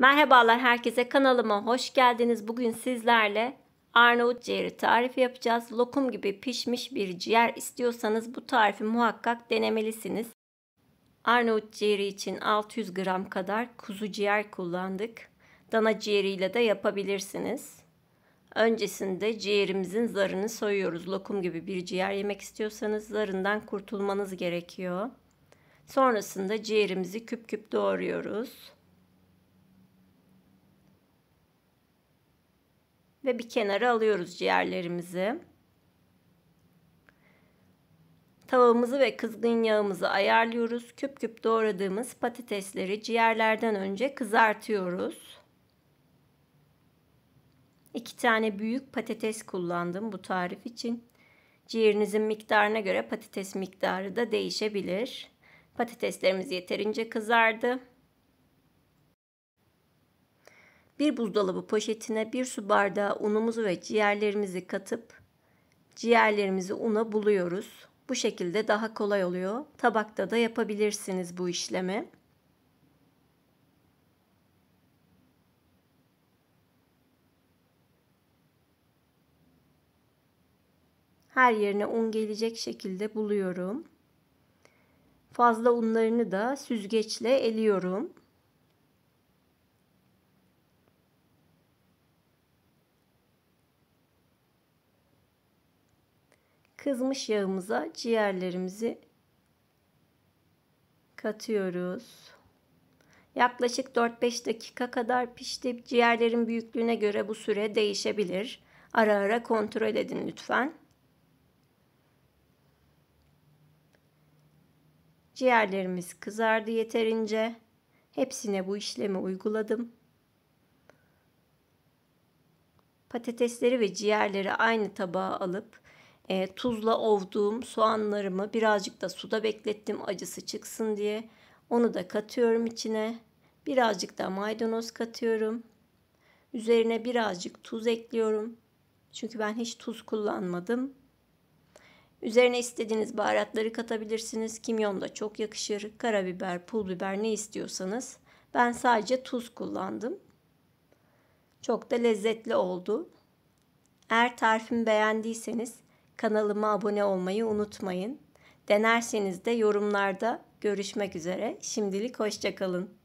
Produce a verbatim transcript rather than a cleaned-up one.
Merhabalar herkese, kanalıma hoş geldiniz. Bugün sizlerle Arnavut ciğeri tarifi yapacağız. Lokum gibi pişmiş bir ciğer istiyorsanız bu tarifi muhakkak denemelisiniz. Arnavut ciğeri için altı yüz gram kadar kuzu ciğer kullandık. Dana ciğeriyle de yapabilirsiniz. Öncesinde ciğerimizin zarını soyuyoruz. Lokum gibi bir ciğer yemek istiyorsanız zarından kurtulmanız gerekiyor. Sonrasında ciğerimizi küp küp doğruyoruz. Ve bir kenara alıyoruz ciğerlerimizi. Tavamızı ve kızgın yağımızı ayarlıyoruz. Küp küp doğradığımız patatesleri ciğerlerden önce kızartıyoruz. İki tane büyük patates kullandım bu tarif için. Ciğerinizin miktarına göre patates miktarı da değişebilir. Patateslerimiz yeterince kızardı. Bir buzdolabı poşetine bir su bardağı unumuzu ve ciğerlerimizi katıp ciğerlerimizi una buluyoruz. Bu şekilde daha kolay oluyor. Tabakta da yapabilirsiniz bu işlemi. Her yerine un gelecek şekilde buluyorum. Fazla unlarını da süzgeçle eliyorum. Kızmış yağımıza ciğerlerimizi katıyoruz. Yaklaşık dört beş dakika kadar pişti. Ciğerlerin büyüklüğüne göre bu süre değişebilir. Ara ara kontrol edin lütfen. Ciğerlerimiz kızardı yeterince. Hepsine bu işlemi uyguladım. Patatesleri ve ciğerleri aynı tabağa alıp E, tuzla ovduğum soğanlarımı birazcık da suda beklettim acısı çıksın diye. Onu da katıyorum içine. Birazcık da maydanoz katıyorum. Üzerine birazcık tuz ekliyorum. Çünkü ben hiç tuz kullanmadım. Üzerine istediğiniz baharatları katabilirsiniz. Kimyon da çok yakışır. Karabiber, pul biber ne istiyorsanız. Ben sadece tuz kullandım. Çok da lezzetli oldu. Eğer tarifimi beğendiyseniz kanalıma abone olmayı unutmayın. Denerseniz de yorumlarda görüşmek üzere. Şimdilik hoşça kalın.